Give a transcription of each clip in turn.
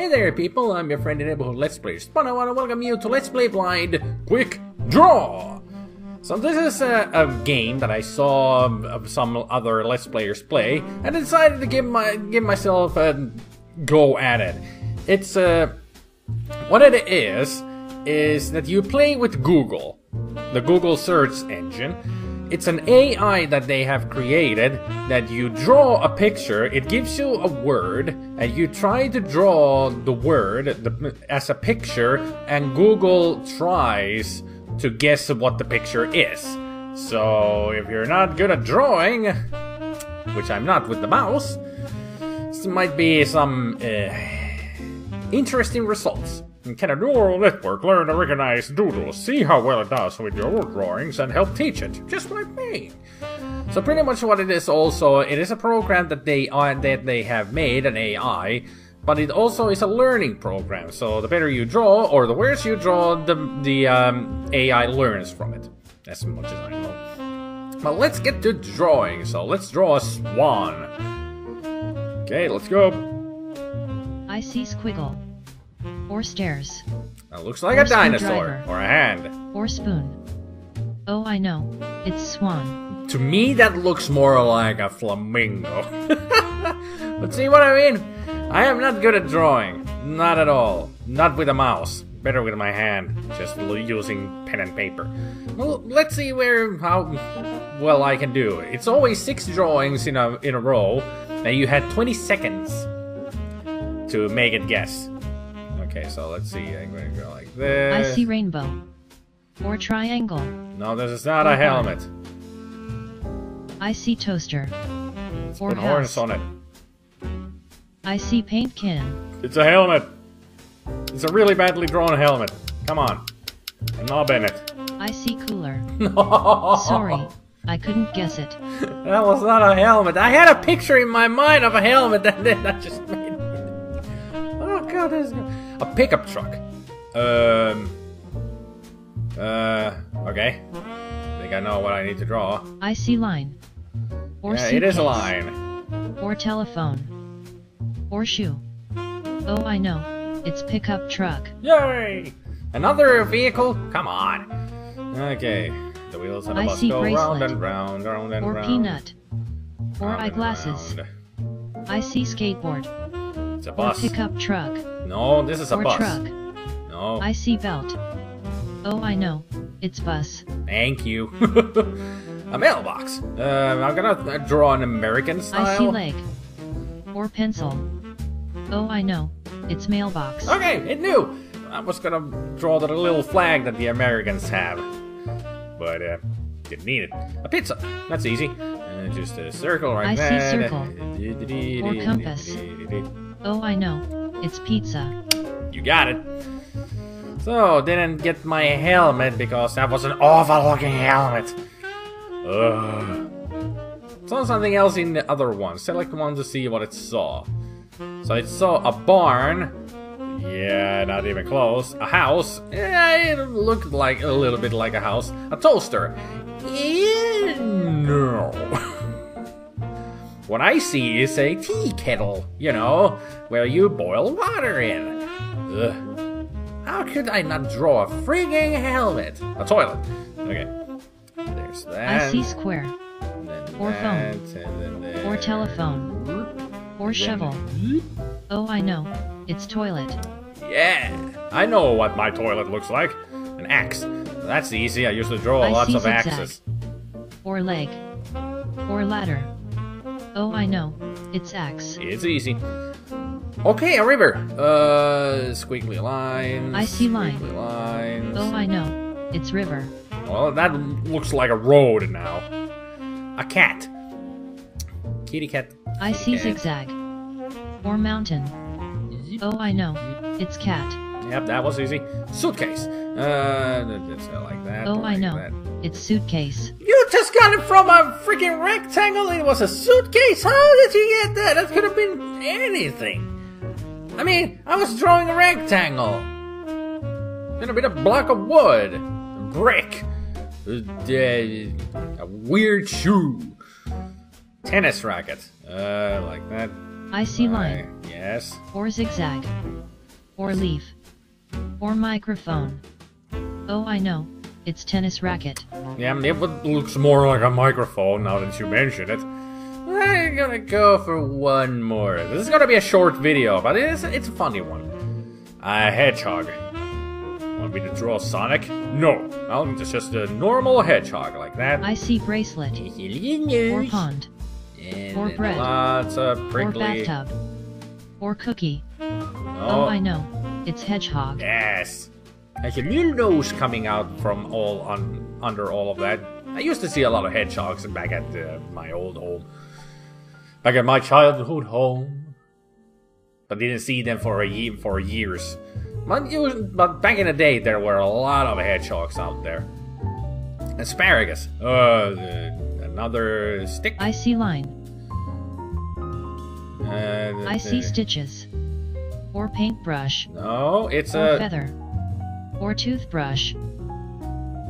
Hey there people, I'm your friend and neighborhood Let's Player Spawn. I want to welcome you to Let's Play Blind Quick Draw! So this is a game that I saw some other Let's Players play, and I decided to give myself a go at it. It's what it is that you play with Google, the Google search engine. It's an AI that they have created that you draw a picture, it gives you a word, and you try to draw the word as a picture, and Google tries to guess what the picture is. So if you're not good at drawing, which I'm not with the mouse, this might be some interesting results. Can a neural network learn to recognize doodles? See how well it does with your drawings and help teach it, just like me. So pretty much what it is also, it is a program that they have made, an AI, but it also is a learning program. So the better you draw, or the worse you draw, the AI learns from it, as much as I know. But let's get to drawing. So let's draw a swan. Okay, let's go. I see squiggle. Or stairs. That looks like a dinosaur. Or a hand. Or spoon. Oh, I know. It's swan. To me, that looks more like a flamingo. But see what I mean? I am not good at drawing. Not at all. Not with a mouse. Better with my hand. Just using pen and paper. Well, let's see how well I can do. It's always 6 drawings in a row. And you had 20 seconds to make it guess. Okay, so let's see, I'm going to go like this. I see rainbow. Or triangle. No, this is not a helmet. I see toaster. It's or put horns on it. I see paint can. It's a helmet. It's a really badly drawn helmet. Come on. A knob in it. I see cooler. No. Sorry, I couldn't guess it. That was not a helmet. I had a picture in my mind of a helmet and then I just made it. Oh god, this is good. A pickup truck. Okay. I think I know what I need to draw. I see line. Or yeah, it is a line. Or telephone. Or shoe. Oh, I know. It's pickup truck. Yay! Another vehicle? Come on. Okay. The wheels on the bus go round and round, round and round. Or peanut. Or eyeglasses. I see skateboard. It's a bus. Or pickup truck. No, this is a bus. Truck. No. I see belt. Oh, I know. It's bus. Thank you. A mailbox. I'm gonna draw an American style. I see leg. Or pencil. Oh, I know. It's mailbox. Okay, it knew. I was gonna draw the little flag that the Americans have. But, didn't need it. A pizza. That's easy. Just a circle right there. I see circle. Or compass. Oh, I know. It's pizza. You got it. So, didn't get my helmet because that was an awful looking helmet. Ugh. Saw something else in the other one. Select one to see what it saw. So it saw a barn. Yeah, not even close. A house. Yeah, it looked like a little bit like a house. A toaster. Yeah, no. What I see is a tea kettle, you know, where you boil water in. Ugh. How could I not draw a frigging helmet? A toilet. Okay. There's that. I see square. Or that, phone. That. Or telephone. Or shovel. Oh, I know. It's toilet. Yeah. I know what my toilet looks like. An axe. That's easy. I used to draw lots of axes. Or leg. Or ladder. Oh, I know. It's axe. It's easy. Okay, a river. Squiggly lines. I see line. Lines. Oh, I know. It's river. Well, that looks like a road now. A cat. Kitty cat. I see zigzag. Or mountain. Oh, I know. It's cat. Yep, that was easy. Suitcase. It's like that. Oh, I know. That. It's suitcase. You just got it from a freaking rectangle. It was a suitcase. How did you get that? That could have been anything. I mean, I was drawing a rectangle. Then a bit of block of wood, a brick, a weird shoe, tennis racket, like that. I see line. Yes. Or zigzag. Or leaf. Or microphone. Oh, I know. It's tennis racket. Yeah, it looks more like a microphone now that you mention it. I'm gonna go for one more. This is gonna be a short video, but it's a funny one. A hedgehog. Want me to draw Sonic? No. It's just a normal hedgehog like that. I see bracelet. Or pond. And or bread. Lots of prickly. Or bathtub. Or cookie. No. Oh, I know. It's hedgehog. Yes. There's a new nose coming out from all under all of that. I used to see a lot of hedgehogs back at my old home. Back at my childhood home. But didn't see them for years. But back in the day, there were a lot of hedgehogs out there. Asparagus. Another stick. I see line. I see stitches. Or paintbrush. No, it's a feather. Or toothbrush.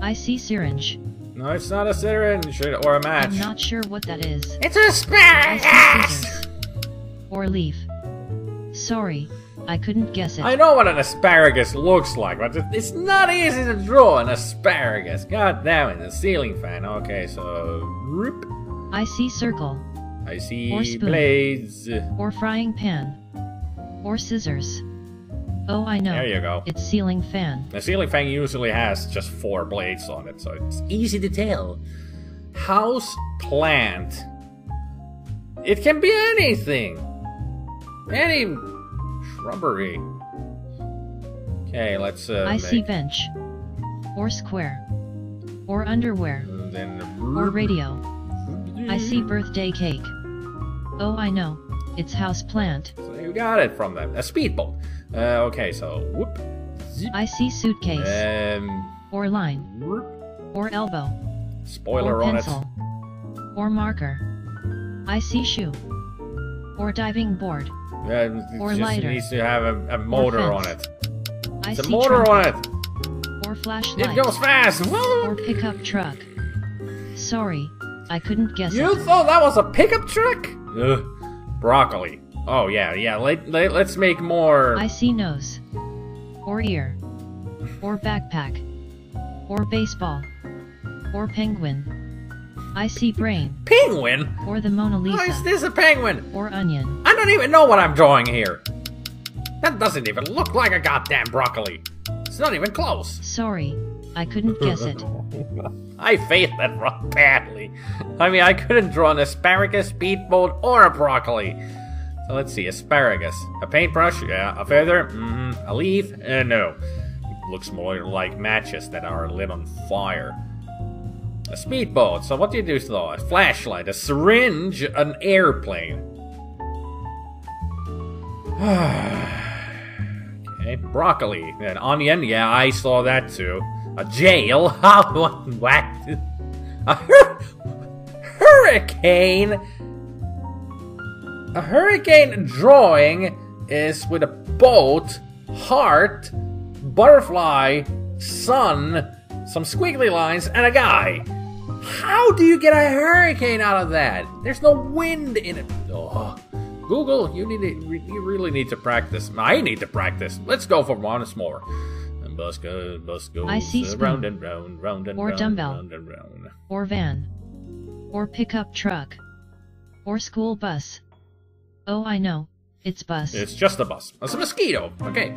I see syringe. No, it's not a syringe or a match. I'm not sure what that is. It's a asparagus! Or leaf. Sorry, I couldn't guess it. I know what an asparagus looks like, but it's not easy to draw an asparagus. God damn it, a ceiling fan. Okay, so... Roop. I see circle. I see or spoon. Blades. Or frying pan. Or scissors. Oh, I know. There you go. It's ceiling fan. The ceiling fan usually has just 4 blades on it, so it's easy to tell. House plant. It can be anything. Any shrubbery. Okay, let's I see bench. Or square. Or underwear. And then or radio. I see birthday cake. Oh, I know. It's house plant. So you got it from them. A speedboat. Okay, so whoop. Zip. I see suitcase. Or line. Whoop. Or elbow. Spoiler or on pencil. It. Or marker. I see shoe. Or diving board. Or just lighter. It needs to have a motor on it. It's a motor trumpet. On it. Or flashlight. It goes fast. Or pickup truck. Sorry, I couldn't guess. You it. Thought that was a pickup truck? Ugh. Broccoli. Oh, yeah, let's make more... I see nose. Or ear. Or backpack. Or baseball. Or penguin. I see brain. Penguin? Or the Mona Lisa. Why is this a penguin? Or onion. I don't even know what I'm drawing here. That doesn't even look like a goddamn broccoli. It's not even close. Sorry, I couldn't guess it. I failed that badly. I mean, I couldn't draw an asparagus, beetroot, or a broccoli. So let's see, asparagus. A paintbrush, yeah, a feather, a leaf, no. It looks more like matches that are lit on fire. A speedboat, so what do you do though? A flashlight, a syringe, an airplane. Okay, broccoli, an onion, yeah, I saw that too. A jail? How? What? A hurricane? A hurricane drawing is with a boat, heart, butterfly, sun, some squiggly lines, and a guy. How do you get a hurricane out of that? There's no wind in it. Oh. Google, you really need to practice. I need to practice. Let's go for once more. Bus goes I see round and round, round and or round, dumbbell, round and round. Or van. Or pickup truck. Or school bus. Oh, I know. It's bus. It's just a bus. It's a mosquito. Okay.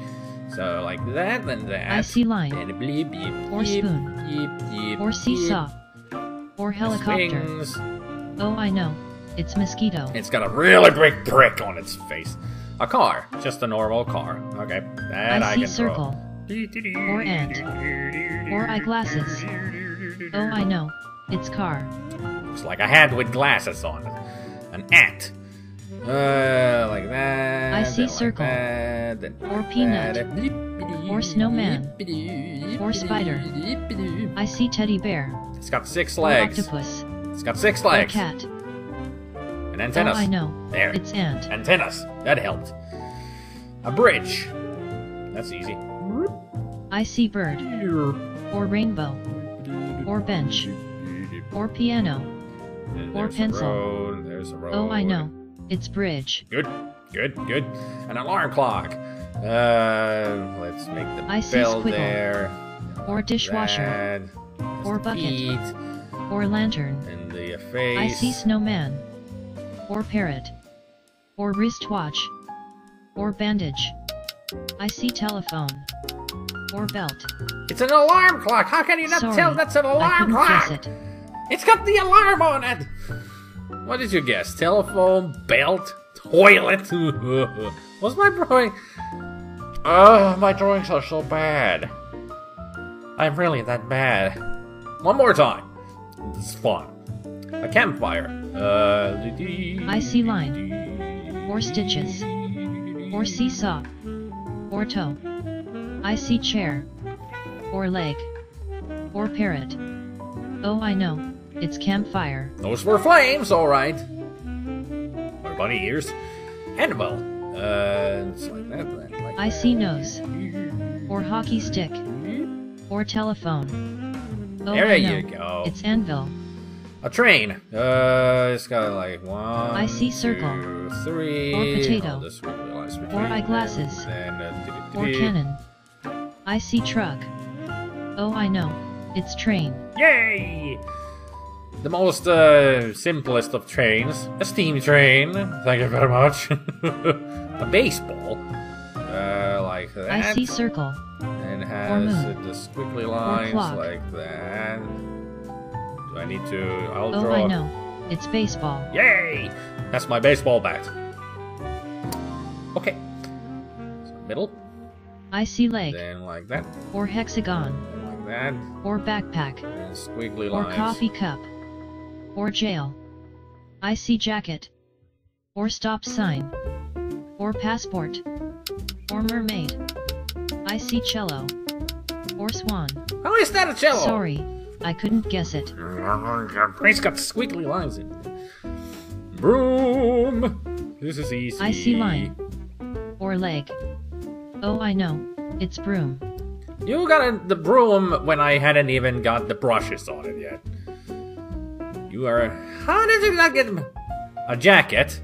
So, like that, then that. I see line. And bleep, bleep, or bleep, spoon. Bleep, bleep, or seesaw. Bleep. Or helicopter. Swings. Oh, I know. It's mosquito. It's got a really big prick on its face. A car. Just a normal car. Okay. That I see can circle. Throw. Or ant. Or eyeglasses. Oh, I know. It's car. Looks like a hand with glasses on it. An ant. Like that. I see circle. Like that, or peanut. That. Or snowman. Or spider. I see teddy bear. It's got 6 legs. Or octopus. It's got 6 legs. Or cat. And antennas. Oh, I know. There. It's ant. Antennas. That helped. A bridge. That's easy. I see bird, or rainbow, or bench, or piano, or pencil. Oh, I know. It's bridge. Good. Good, good. An alarm clock. Let's make the bell there. Or dishwasher. That. Or bucket. Feet. Or lantern. And the face. I see snowman. Or parrot. Or wristwatch. Or bandage. I see telephone. Or belt. It's an alarm clock! How can you not tell that's an alarm clock? It's got the alarm on it! What is your guess? Telephone, belt, toilet? What's my drawing? Oh, my drawings are so bad. I'm really that bad. One more time. This is fun. A campfire. I see line. Or stitches. Or seesaw. Or toe. I see chair. Or leg. Or parrot. Oh, I know. It's campfire. Those were flames, alright. Or bunny ears. Annabelle. It's like that. Like I see nose. Or hockey stick. Or telephone. Oh, there you go. It's anvil. A train. It's got like one. I see circle. Two, three. Or potato. Or eyeglasses. Or cannon. I see truck. Oh, I know. It's train. Yay! The most simplest of trains. A steam train. Thank you very much. A baseball. Like that. I see circle. And has the squiggly lines like that. Do I need to... I'll draw. I know. It's baseball. Yay! That's my baseball bat. Okay. So middle. I see leg. Then like that. Or hexagon. Like that. Or backpack. And squiggly lines. Or coffee cup. Or jail. I see jacket. Or stop sign. Or passport. Or mermaid. I see cello. Or swan. How is that a cello? Sorry, I couldn't guess it. It's got squiggly lines in it. Broom. This is easy. I see line. Or leg. Oh, I know. It's broom. You got the broom when I hadn't even got the brushes on it yet. You are... How did you not get a jacket?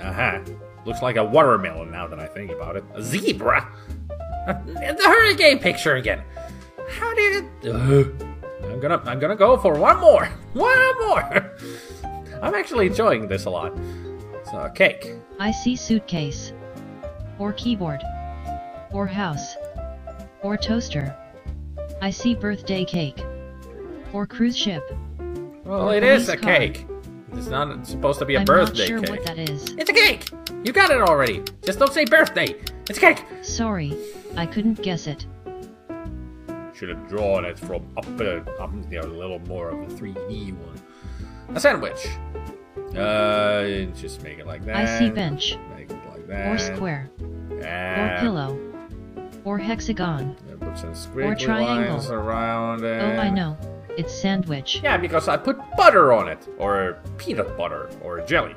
Uh-huh. Looks like a watermelon now that I think about it. A zebra? The hurricane picture again. How did it... I'm gonna go for one more. One more! I'm actually enjoying this a lot. It's a cake. I see suitcase. Or keyboard. Or house. Or toaster. I see birthday cake. Or cruise ship. Well, it is a cake. It's not supposed to be a birthday cake. I'm not sure what that is. It's a cake! You got it already! Just don't say birthday! It's a cake! Sorry, I couldn't guess it. Should have drawn it from up there, a little more of a 3D one. A sandwich. Just make it like that. I see bench. Make it like that. Or square. Or pillow. Or hexagon. Put some squiggly lines around it. Oh, I know. It's sandwich. Yeah, because I put butter on it. Or peanut butter. Or jelly.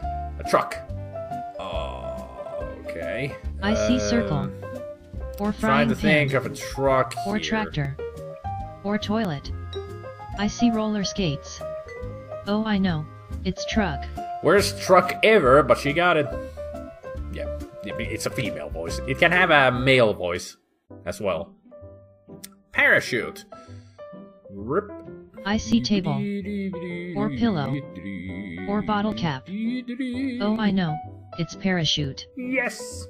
A truck. Oh, okay. I see circle. Or frying pan. Trying to think of a truck or here. Tractor. Or toilet. I see roller skates. Oh, I know. It's truck. Where's truck ever? But she got it. Yeah. It's a female voice. It can have a male voice as well. Parachute. Rip. I see table. Or pillow. Or bottle cap. Oh, I know. It's parachute. Yes!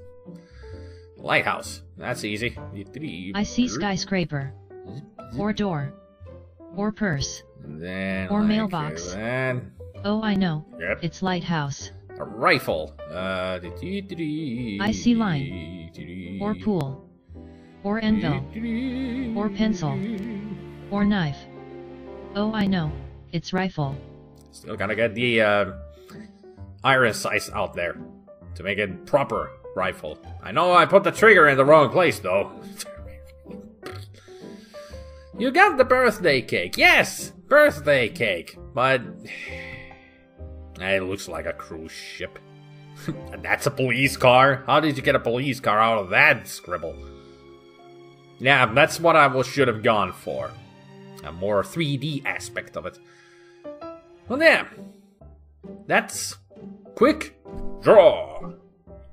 Lighthouse. That's easy. I see skyscraper. Or door. Or purse. Then or mailbox. Then. Oh, I know. Yep. It's lighthouse. A rifle. I see line. Or pool. Or anvil. Or pencil. Or knife. Oh, I know. It's rifle. Still gotta get the iron size out there to make it proper rifle. I know I put the trigger in the wrong place, though. You got the birthday cake. Yes! Birthday cake. But... it looks like a cruise ship. And that's a police car. How did you get a police car out of that scribble? Yeah, that's what I should have gone for. A more 3D aspect of it. Well, yeah. That's quick Draw.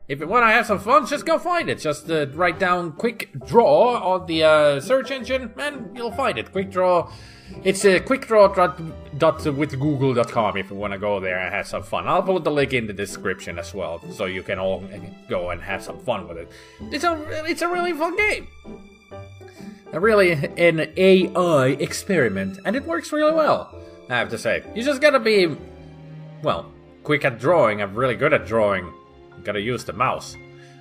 If you want to have some fun, just go find it. Just write down Quick Draw on the search engine and you'll find it. Quick Draw. It's quickdraw.withgoogle.com if you want to go there and have some fun. I'll put the link in the description as well, so you can all go and have some fun with it. It's a really fun game. Really an AI experiment, and it works really well, I have to say. You just gotta be, well, quick at drawing. I'm really good at drawing. Gotta use the mouse.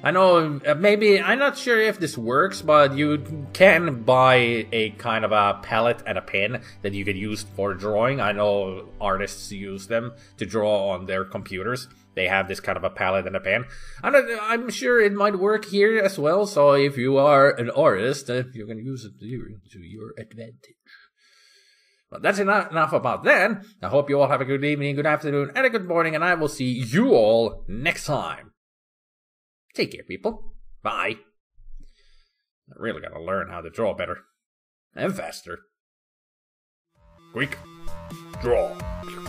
I know, maybe, I'm not sure if this works, but you can buy a kind of a palette and a pen that you can use for drawing. I know artists use them to draw on their computers. They have this kind of a palette and a pen. I'm sure it might work here as well, so if you are an artist, you can use it to your advantage. But that's enough about that. I hope you all have a good evening, good afternoon, and a good morning, and I will see you all next time. Take care, people. Bye. I really gotta learn how to draw better. And faster. Quick. Draw.